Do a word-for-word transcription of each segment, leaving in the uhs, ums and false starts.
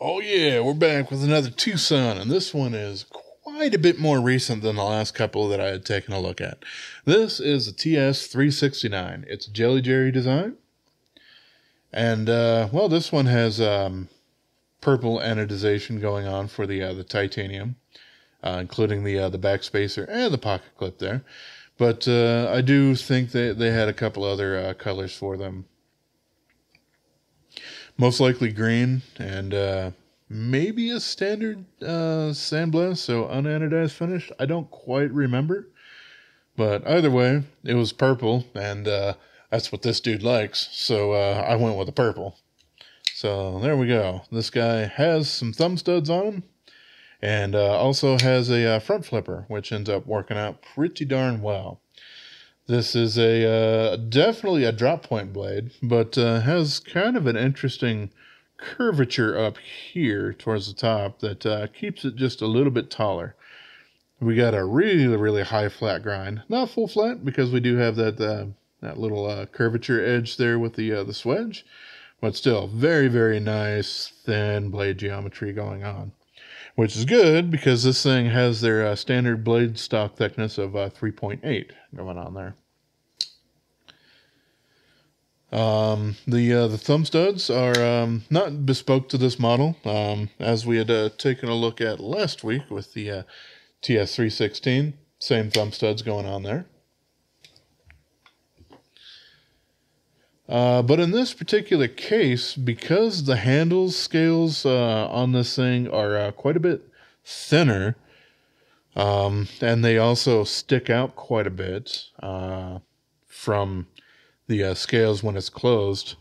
Oh yeah, we're back with another TwoSun, and this one is quite a bit more recent than the last couple that I had taken a look at. This is a T S three sixty-nine. It's a Jelly Jerry design, and uh, well, this one has um, purple anodization going on for the uh, the titanium, uh, including the uh, the back spacer and the pocket clip there. But uh, I do think they they had a couple other uh, colors for them. Most likely green and uh, maybe a standard uh, sandblast, so unanodized finish. I don't quite remember. But either way, it was purple, and uh, that's what this dude likes. So uh, I went with the purple. So there we go. This guy has some thumb studs on him, and uh, also has a uh, front flipper, which ends up working out pretty darn well. This is a uh, definitely a drop point blade, but uh, has kind of an interesting curvature up here towards the top that uh, keeps it just a little bit taller. We got a really, really high flat grind. Not full flat, because we do have that uh, that little uh, curvature edge there with the, uh, the swedge, but still very, very nice thin blade geometry going on, which is good because this thing has their uh, standard blade stock thickness of uh, three point eight going on there. Um, the uh, the thumb studs are um, not bespoke to this model, um, as we had uh, taken a look at last week with the uh, T S three sixteen. Same thumb studs going on there. Uh, but in this particular case, because the handle scales uh, on this thing are uh, quite a bit thinner, um, and they also stick out quite a bit uh, from the uh, scales when it's closed,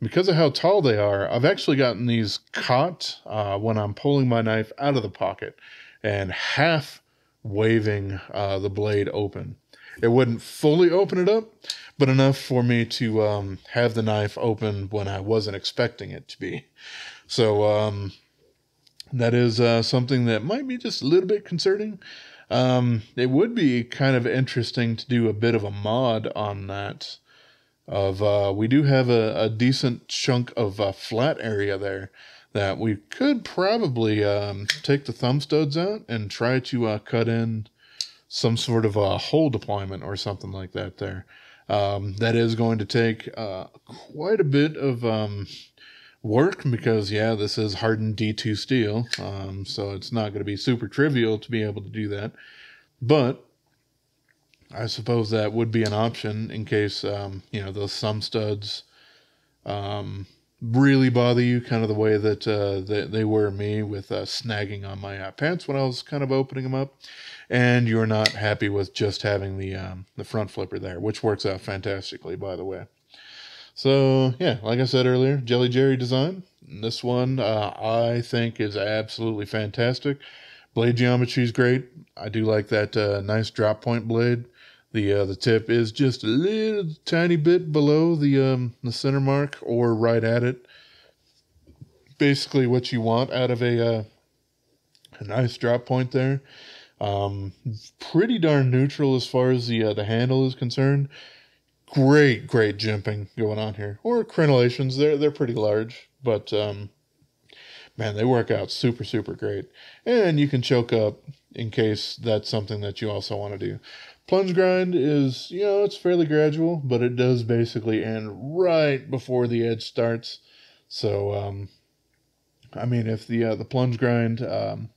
because of how tall they are, I've actually gotten these caught uh, when I'm pulling my knife out of the pocket and half waving uh, the blade open. It wouldn't fully open it up, but enough for me to um, have the knife open when I wasn't expecting it to be. So um, that is uh, something that might be just a little bit concerning. Um, it would be kind of interesting to do a bit of a mod on that. Of uh, we do have a, a decent chunk of uh, flat area there that we could probably um, take the thumb studs out and try to uh, cut in some sort of a hole deployment or something like that there. Um, that is going to take uh, quite a bit of um, work because, yeah, this is hardened D two steel, um, so it's not going to be super trivial to be able to do that. But I suppose that would be an option in case, um, you know, those thumb studs um, really bother you, kind of the way that uh, they, they were me with uh, snagging on my uh, pants when I was kind of opening them up, and you're not happy with just having the um, the front flipper there, which works out fantastically, by the way. So yeah, like I said earlier, Jelly Jerry design. This one uh, I think is absolutely fantastic. Blade geometry is great. I do like that uh, nice drop point blade. The uh, the tip is just a little tiny bit below the um, the center mark or right at it. Basically, what you want out of a uh, a nice drop point there. Um, pretty darn neutral as far as the uh, the handle is concerned. Great, great jimping going on here, or crenellations. They're they're pretty large, but um, man, they work out super super great. And you can choke up in case that's something that you also want to do. Plunge grind is, you know, it's fairly gradual, but it does basically end right before the edge starts. So, um, I mean, if the, uh, the plunge grind um,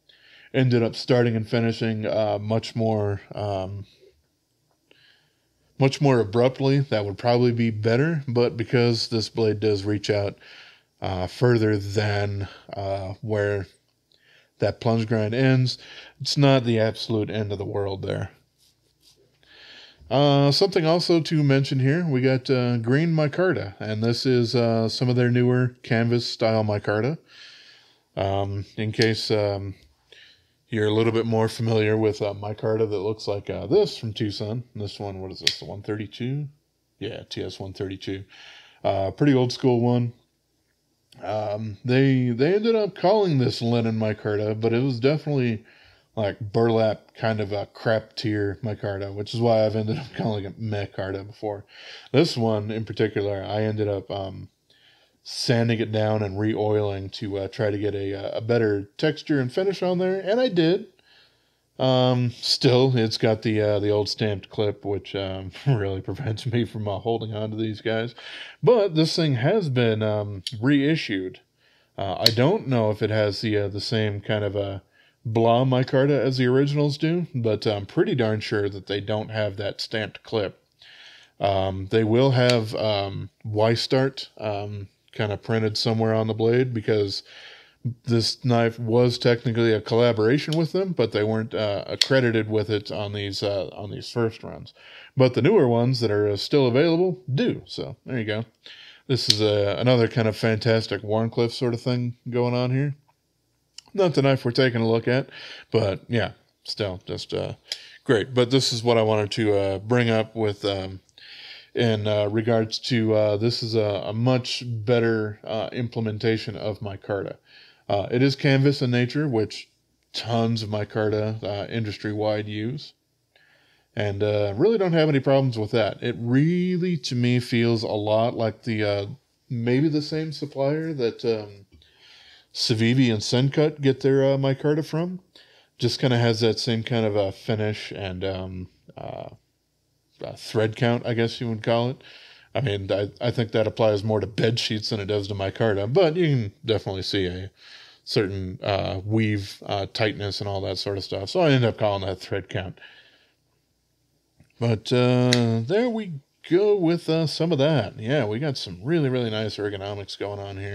ended up starting and finishing uh, much more um, much more abruptly, that would probably be better. But because this blade does reach out uh, further than uh, where that plunge grind ends, it's not the absolute end of the world there. Uh, something also to mention here, we got uh, green micarta, and this is uh, some of their newer canvas style micarta. Um, in case um, you're a little bit more familiar with uh, micarta that looks like uh, this from TwoSun. This one, what is this, the one thirty-two? Yeah, T S one thirty-two. Uh, pretty old school one. Um, they, they ended up calling this linen micarta, but it was definitely like burlap kind of a crap tier micarta, which is why I've ended up calling it micarta before. This one in particular, I ended up um, sanding it down and re-oiling to uh, try to get a, a better texture and finish on there, and I did. Um, still, it's got the uh, the old stamped clip, which um, really prevents me from uh, holding on to these guys. But this thing has been um, reissued. Uh, I don't know if it has the uh, the same kind of a blah micarta as the originals do, but I'm pretty darn sure that they don't have that stamped clip. Um, they will have um, Y-Start um, kind of printed somewhere on the blade, because this knife was technically a collaboration with them, but they weren't uh, accredited with it on these uh, on these first runs. But the newer ones that are still available do. So there you go. This is a, another kind of fantastic Warncliffe sort of thing going on here. Not the knife we're taking a look at, but yeah, still just uh, great. But this is what I wanted to uh, bring up with um, in uh, regards to uh, this is a, a much better uh, implementation of micarta. Uh, it is canvas in nature, which tons of micarta uh, industry-wide use. And uh, really don't have any problems with that. It really, to me, feels a lot like the uh, maybe the same supplier that um, Civivi and Sencut get their uh, micarta from. Just kind of has that same kind of a finish and um, uh, uh, thread count, I guess you would call it. I mean, I, I think that applies more to bed sheets than it does to micarta, but you can definitely see a certain uh, weave uh, tightness and all that sort of stuff. So I end up calling that thread count. But uh, there we go with uh, some of that. Yeah, we got some really, really nice ergonomics going on here.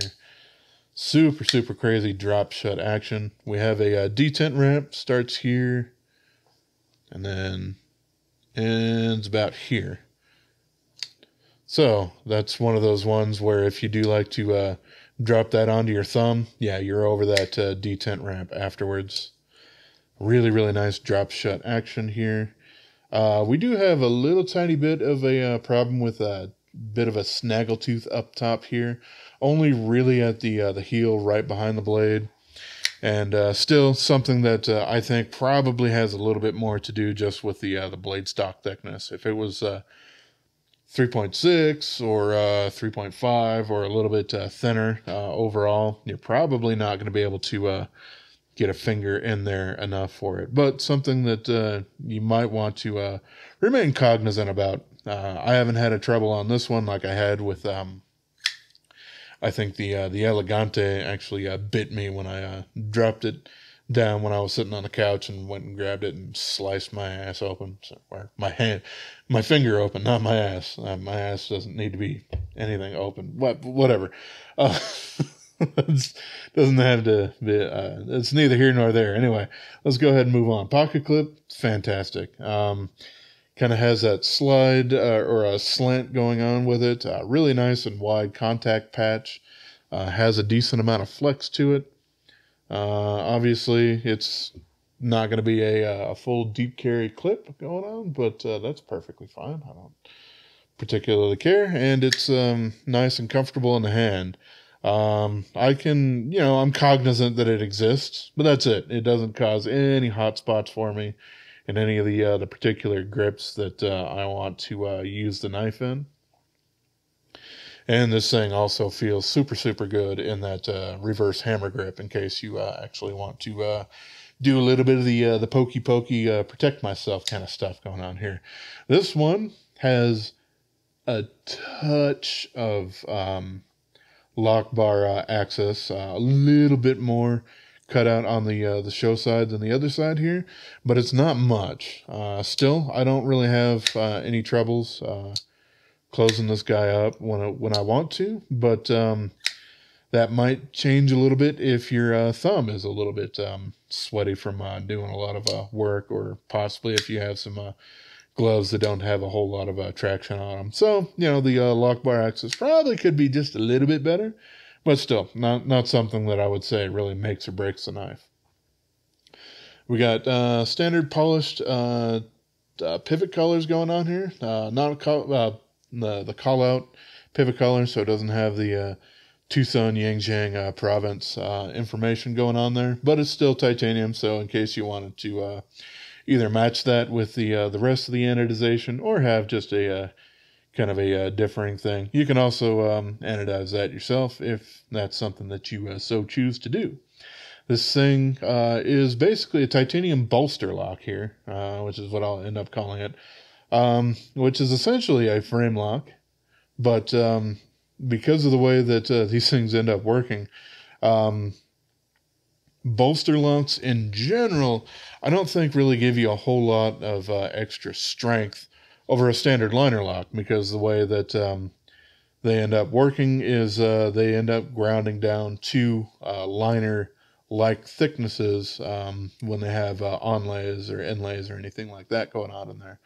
Super, super crazy drop shut action. We have a uh, detent ramp, starts here, and then ends about here. So that's one of those ones where if you do like to uh, drop that onto your thumb, yeah, you're over that uh, detent ramp afterwards. Really, really nice drop shut action here. Uh, we do have a little tiny bit of a uh, problem with a bit of a snaggletooth up top here, only really at the uh, the heel right behind the blade, and uh, still something that uh, I think probably has a little bit more to do just with the uh, the blade stock thickness. If it was uh, three point six or uh, three point five or a little bit uh, thinner uh, overall, you're probably not going to be able to Uh, get a finger in there enough for it, but something that uh, you might want to uh, remain cognizant about. Uh, I haven't had a trouble on this one like I had with, um, I think the uh, the Elegante actually uh, bit me when I uh, dropped it down when I was sitting on the couch and went and grabbed it and sliced my ass open, so, or my hand, my finger open, not my ass. Uh, my ass doesn't need to be anything open, what, whatever. Uh, It doesn't have to be, uh, it's neither here nor there. Anyway, let's go ahead and move on. Pocket clip, fantastic. Um, kind of has that slide uh, or a slant going on with it. Uh, really nice and wide contact patch. Uh, has a decent amount of flex to it. Uh, obviously, it's not going to be a, a full deep carry clip going on, but uh, that's perfectly fine. I don't particularly care. And it's um, nice and comfortable in the hand. Um, I can, you know, I'm cognizant that it exists, but that's it. It doesn't cause any hot spots for me in any of the, uh, the particular grips that, uh, I want to, uh, use the knife in. And this thing also feels super, super good in that, uh, reverse hammer grip in case you, uh, actually want to, uh, do a little bit of the, uh, the pokey pokey, uh, protect myself kind of stuff going on here. This one has a touch of, um, lockbar uh, axis, uh, a little bit more cut out on the uh, the show side than the other side here, but it's not much. Uh, still, I don't really have uh, any troubles uh, closing this guy up when I, when I want to, but um, that might change a little bit if your uh, thumb is a little bit um, sweaty from uh, doing a lot of uh, work, or possibly if you have some uh, gloves that don't have a whole lot of uh, traction on them. So, you know, the uh, lockbar axis probably could be just a little bit better, but still, not, not something that I would say really makes or breaks the knife. We got uh, standard polished uh, uh, pivot collars going on here. Uh, not uh, the, the call-out pivot collar, so it doesn't have the uh, TwoSun Yangjiang uh, province uh, information going on there, but it's still titanium, so in case you wanted to Uh, either match that with the uh, the rest of the anodization, or have just a uh, kind of a uh, differing thing. You can also um, anodize that yourself if that's something that you uh, so choose to do. This thing uh, is basically a titanium bolster lock here, uh, which is what I'll end up calling it, um, which is essentially a frame lock. But um, because of the way that uh, these things end up working, um, bolster locks in general, I don't think really give you a whole lot of uh, extra strength over a standard liner lock, because the way that um, they end up working is uh, they end up grounding down to uh, liner like thicknesses um, when they have uh, onlays or inlays or anything like that going on in there.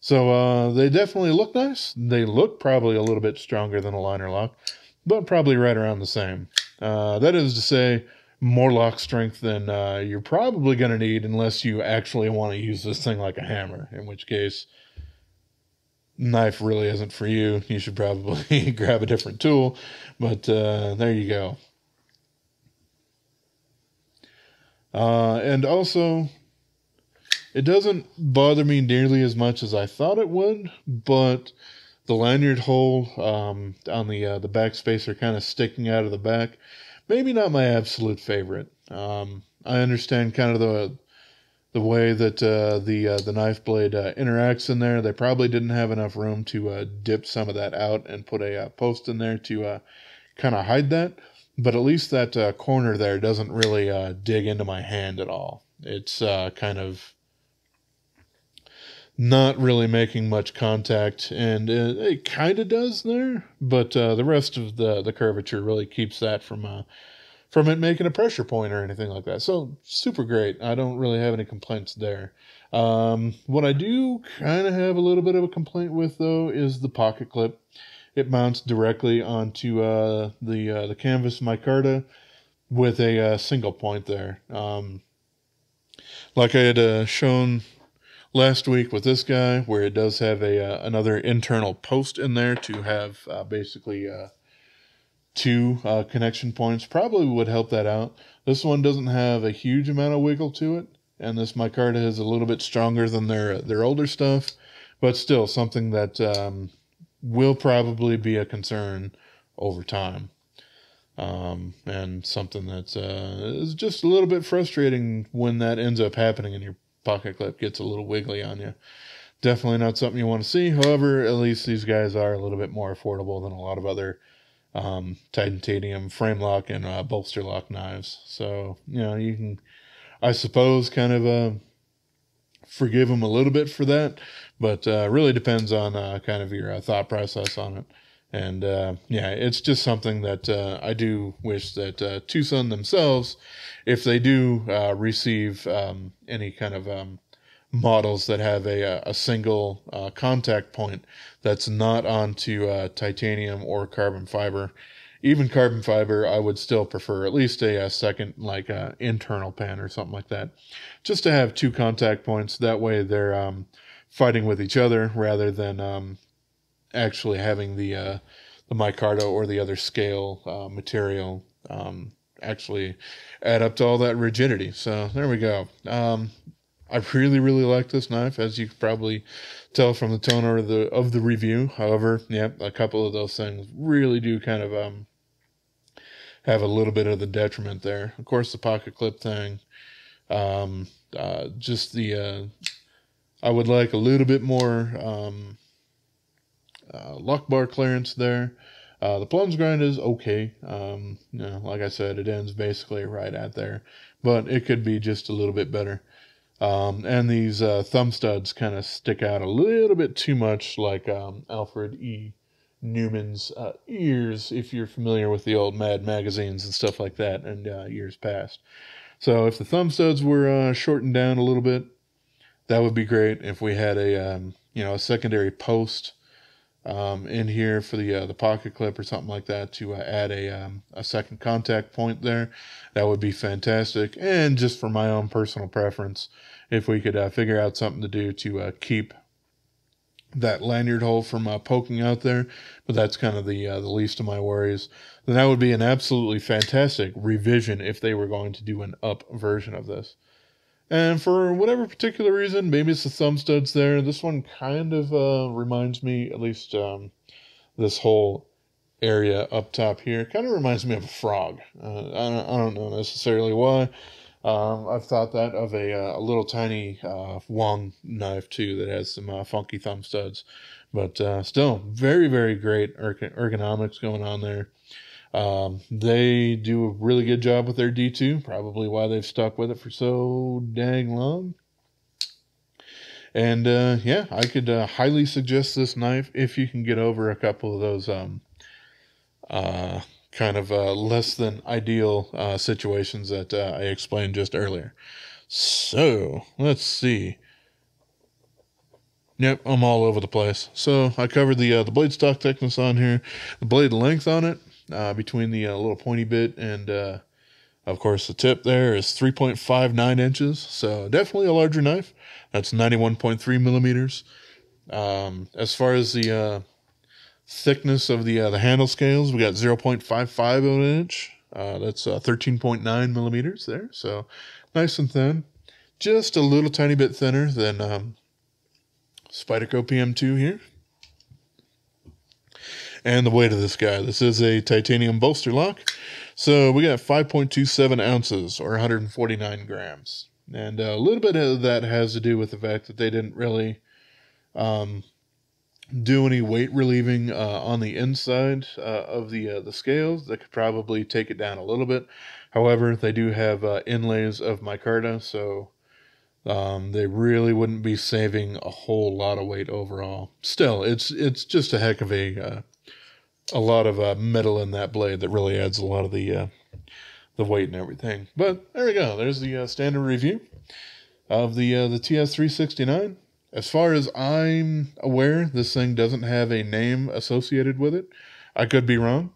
So uh, they definitely look nice. They look probably a little bit stronger than a liner lock, but probably right around the same. Uh, that is to say, more lock strength than uh, you're probably going to need unless you actually want to use this thing like a hammer, in which case knife really isn't for you. You should probably grab a different tool, but uh, there you go. Uh, and also, it doesn't bother me nearly as much as I thought it would, but the lanyard hole um, on the uh, the back spacer kind of sticking out of the back, maybe not my absolute favorite. Um, I understand kind of the the way that uh, the uh, the knife blade uh, interacts in there. They probably didn't have enough room to uh, dip some of that out and put a uh, post in there to uh, kind of hide that. But at least that uh, corner there doesn't really uh, dig into my hand at all. It's uh, kind of not really making much contact, and it, it kind of does there, but uh, the rest of the, the curvature really keeps that from uh, from it making a pressure point or anything like that. So super great. I don't really have any complaints there. Um, what I do kind of have a little bit of a complaint with, though, is the pocket clip. It mounts directly onto uh, the uh, the canvas micarta with a uh, single point there. Um, like I had uh, shown last week with this guy, where it does have a uh, another internal post in there to have uh, basically uh, two uh, connection points. Probably would help that out. This one doesn't have a huge amount of wiggle to it, and this micarta is a little bit stronger than their their older stuff, but still something that Um, will probably be a concern over time, um, and something that's uh, is just a little bit frustrating when that ends up happening and your pocket clip gets a little wiggly on you. Definitely not something you want to see. However, at least these guys are a little bit more affordable than a lot of other um, titanium frame lock and uh, bolster lock knives. So, you know, you can, I suppose, kind of uh, forgive them a little bit for that. But uh, really depends on uh, kind of your uh, thought process on it. And uh, yeah, it's just something that uh, I do wish that uh, TwoSun themselves, if they do uh, receive um, any kind of um, models that have a, a single uh, contact point that's not onto uh, titanium or carbon fiber, even carbon fiber, I would still prefer at least a, a second, like uh, internal pan or something like that, just to have two contact points. That way they're um, fighting with each other rather than um, actually having the uh, the micarta or the other scale uh, material um, actually add up to all that rigidity. So there we go. Um, I really, really like this knife, as you can probably tell from the tone of the, of the review. However, yep, a couple of those things really do kind of um, have a little bit of the detriment there. Of course, the pocket clip thing, um, uh, just the... Uh, I would like a little bit more um, uh, lockbar clearance there. Uh, the plunge grind is okay. Um, you know, like I said, it ends basically right at there, but it could be just a little bit better. Um, and these uh, thumb studs kind of stick out a little bit too much, like um, Alfred E. Newman's uh, ears, if you're familiar with the old Mad magazines and stuff like that, and uh, years past. So if the thumb studs were uh, shortened down a little bit, that would be great. If we had a um, you know, a secondary post um, in here for the uh, the pocket clip or something like that to uh, add a um, a second contact point there, that would be fantastic. And just for my own personal preference, if we could uh, figure out something to do to uh, keep that lanyard hole from uh, poking out there, but that's kind of the uh, the least of my worries. Then that would be an absolutely fantastic revision if they were going to do an up version of this. And for whatever particular reason, maybe it's the thumb studs there, this one kind of uh, reminds me, at least um, this whole area up top here, kind of reminds me of a frog. Uh, I, don't, I don't know necessarily why. Um, I've thought that of a, uh, a little tiny uh, long knife, too, that has some uh, funky thumb studs. But uh, still, very, very great ergonomics going on there. Um, they do a really good job with their D two, probably why they've stuck with it for so dang long. And, uh, yeah, I could, uh, highly suggest this knife if you can get over a couple of those, um, uh, kind of, uh, less than ideal, uh, situations that, uh, I explained just earlier. So, let's see. Yep, I'm all over the place. So, I covered the, uh, the blade stock thickness on here, the blade length on it. Uh, between the uh, little pointy bit and, uh, of course, the tip there is three point five nine inches. So definitely a larger knife. That's ninety-one point three millimeters. Um, as far as the uh, thickness of the uh, the handle scales, we got zero point five five of an inch. Uh, that's uh, thirteen point nine millimeters there. So nice and thin. Just a little tiny bit thinner than um, Spyderco P M two here. And the weight of this guy. This is a titanium bolster lock. So we got five point two seven ounces or one hundred forty-nine grams. And a little bit of that has to do with the fact that they didn't really um, do any weight relieving uh, on the inside uh, of the, uh, the scales. They could probably take it down a little bit. However, they do have uh, inlays of micarta. So Um, they really wouldn't be saving a whole lot of weight overall. Still, it's it's just a heck of a uh, a lot of uh, metal in that blade that really adds a lot of the uh, the weight and everything. But there we go. There's the uh, standard review of the uh, the T S three sixty-nine. As far as I'm aware, this thing doesn't have a name associated with it. I could be wrong.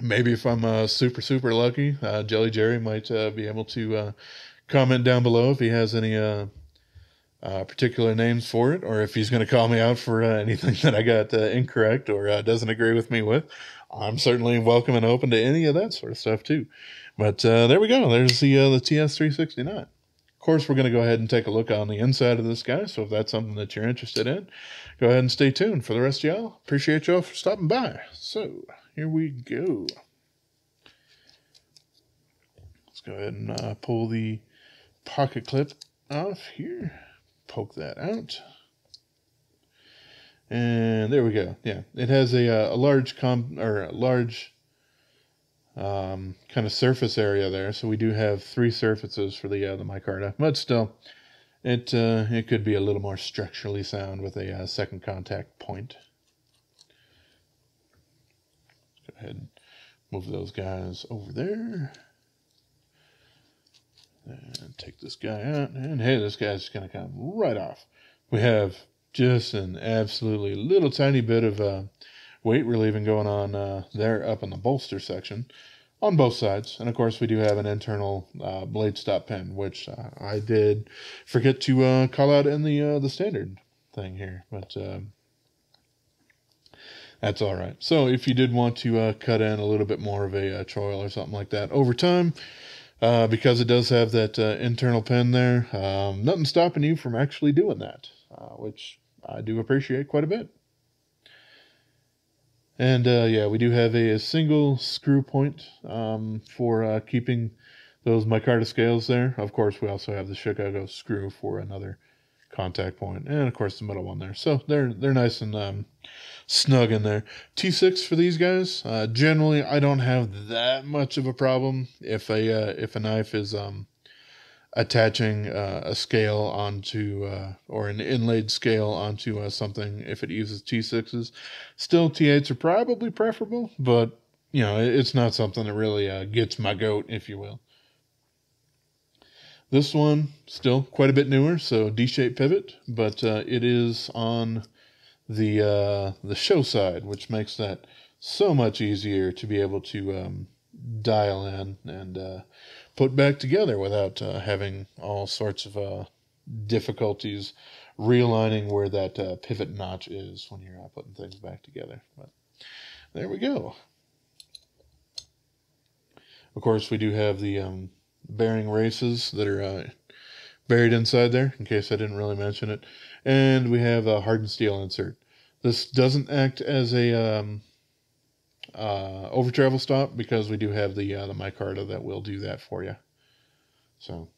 Maybe if I'm uh, super super lucky, uh, Jelly Jerry might uh, be able to. Uh, Comment down below if he has any uh, uh, particular names for it, or if he's going to call me out for uh, anything that I got uh, incorrect or uh, doesn't agree with me with. I'm certainly welcome and open to any of that sort of stuff too. But uh, there we go. There's the uh, the T S three sixty-nine. Of course, we're going to go ahead and take a look on the inside of this guy. So if that's something that you're interested in, go ahead and stay tuned. For the rest of y'all, appreciate y'all for stopping by. So here we go. Let's go ahead and uh, pull the pocket clip off here, poke that out, and there we go. Yeah, it has a, uh, a large com or a large um, kind of surface area there, so we do have three surfaces for the uh, the micarta, but still it uh, it could be a little more structurally sound with a uh, second contact point. Go ahead and move those guys over there. And take this guy out, and hey, this guy's just going to come right off. We have just an absolutely little tiny bit of uh, weight relieving going on uh, there up in the bolster section on both sides. And, of course, we do have an internal uh, blade stop pin, which uh, I did forget to uh, call out in the, uh, the standard thing here. But um, that's all right. So if you did want to uh, cut in a little bit more of a uh, choil or something like that over time, Uh, because it does have that uh, internal pin there, um, nothing stopping you from actually doing that, uh, which I do appreciate quite a bit. And uh, yeah, we do have a, a single screw point um, for uh, keeping those micarta scales there. Of course, we also have the Chicago screw for another contact point, and of course the middle one there. So they're they're nice and um, snug in there. T six for these guys. Uh, generally, I don't have that much of a problem if a uh, if a knife is um, attaching uh, a scale onto uh, or an inlaid scale onto uh, something if it uses T sixes. Still, T eights are probably preferable, but you know it's not something that really uh, gets my goat, if you will. This one, still quite a bit newer, so D-shaped pivot, but uh, it is on the uh, the show side, which makes that so much easier to be able to um, dial in and uh, put back together without uh, having all sorts of uh, difficulties realigning where that uh, pivot notch is when you're uh, putting things back together. But there we go. Of course, we do have the Um, bearing races that are uh, buried inside there, in case I didn't really mention it. And we have a hardened steel insert. This doesn't act as a um, uh, over travel stop because we do have the uh, the micarta that will do that for you. So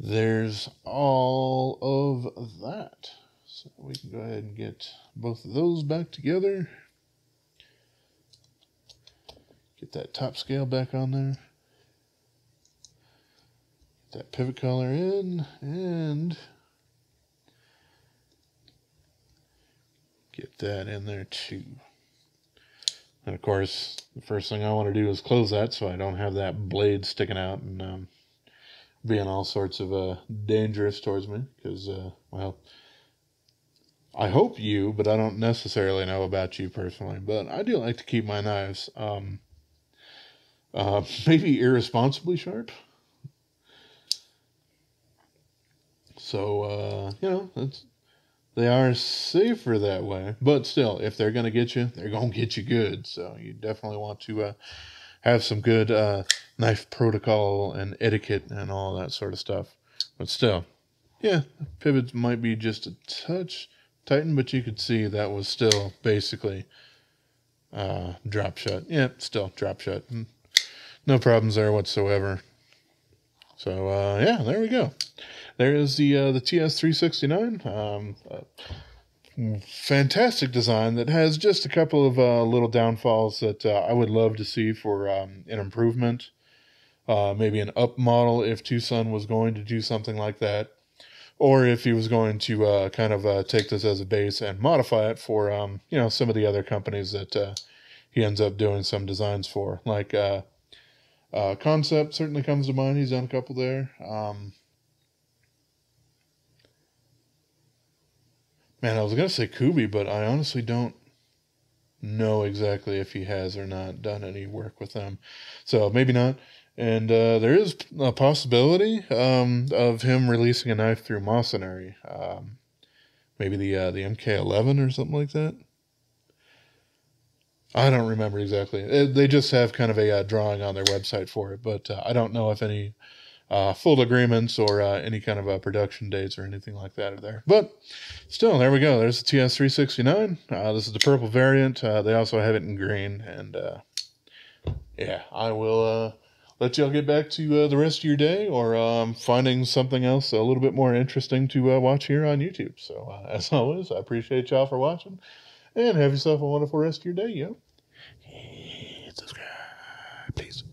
there's all of that. So we can go ahead and get both of those back together. Get that top scale back on there. Get that pivot collar in and get that in there too. And of course, the first thing I want to do is close that so I don't have that blade sticking out and um, being all sorts of uh, dangerous towards me because, uh, well, I hope you, but I don't necessarily know about you personally, but I do like to keep my knives um, uh, maybe irresponsibly sharp. So, uh, you know, that's, they are safer that way, but still, if they're going to get you, they're going to get you good. So you definitely want to uh, have some good uh, knife protocol and etiquette and all that sort of stuff. But still, yeah, pivots might be just a touch tightened, but you could see that was still basically uh, drop shut. Yeah, still drop shut. No problems there whatsoever. So, uh, yeah, there we go. There is the uh, the T S three sixty-nine, um, uh, fantastic design that has just a couple of uh, little downfalls that uh, I would love to see for um, an improvement, uh, maybe an up model if TwoSun was going to do something like that, or if he was going to uh, kind of uh, take this as a base and modify it for um, you know, some of the other companies that uh, he ends up doing some designs for, like uh, uh, Concept certainly comes to mind. He's done a couple there. Um, Man, I was going to say Kubi, but I honestly don't know exactly if he has or not done any work with them. So maybe not. And uh, there is a possibility um, of him releasing a knife through Masenari. Um, maybe the uh, the M K eleven or something like that. I don't remember exactly. It, they just have kind of a uh, drawing on their website for it. But uh, I don't know if any Uh, full agreements or uh, any kind of uh, production dates or anything like that are there. But still, there we go. There's the T S three sixty-nine. Uh, this is the purple variant. Uh, they also have it in green. And uh, yeah, I will uh, let y'all get back to uh, the rest of your day or um, finding something else a little bit more interesting to uh, watch here on YouTube. So uh, as always, I appreciate y'all for watching and have yourself a wonderful rest of your day, yo. And subscribe, please.